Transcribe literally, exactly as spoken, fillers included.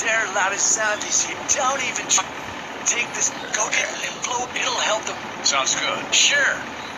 They're loud as sound is here. Don't even try. Take this. Go get an inflow. It'll help them. Sounds good. Sure.